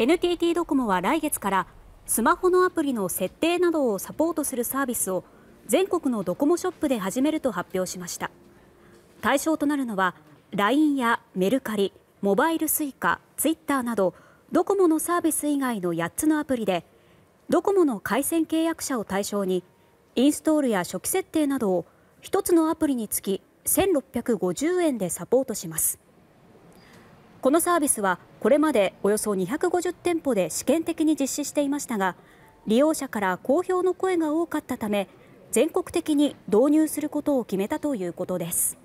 NTT ドコモは来月からスマホのアプリの設定などをサポートするサービスを全国のドコモショップで始めると発表しました。対象となるのは LINE やメルカリ、モバイルスイカ、Twitter などドコモのサービス以外の8つのアプリで、ドコモの回線契約者を対象にインストールや初期設定などを1つのアプリにつき1650円でサポートします。このサービスはこれまでおよそ250店舗で試験的に実施していましたが、利用者から好評の声が多かったため、全国的に導入することを決めたということです。